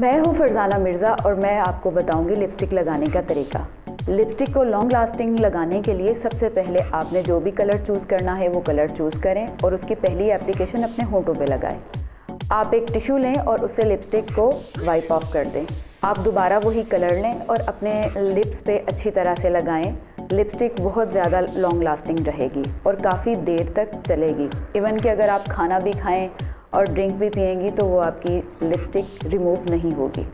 मैं हूं फरजाना मिर्ज़ा और मैं आपको बताऊंगी लिपस्टिक लगाने का तरीका। लिपस्टिक को लॉन्ग लास्टिंग लगाने के लिए सबसे पहले आपने जो भी कलर चूज़ करना है वो कलर चूज़ करें और उसकी पहली एप्लीकेशन अपने होंठों पे लगाएं। आप एक टिश्यू लें और उससे लिपस्टिक को वाइप ऑफ कर दें। आप दोबारा वही कलर लें और अपने लिप्स पे अच्छी तरह से लगाएँ। लिपस्टिक बहुत ज़्यादा लॉन्ग लास्टिंग रहेगी और काफ़ी देर तक चलेगी। इवन कि अगर आप खाना भी खाएं और ड्रिंक भी पिएंगी तो वो आपकी लिपस्टिक रिमूव नहीं होगी।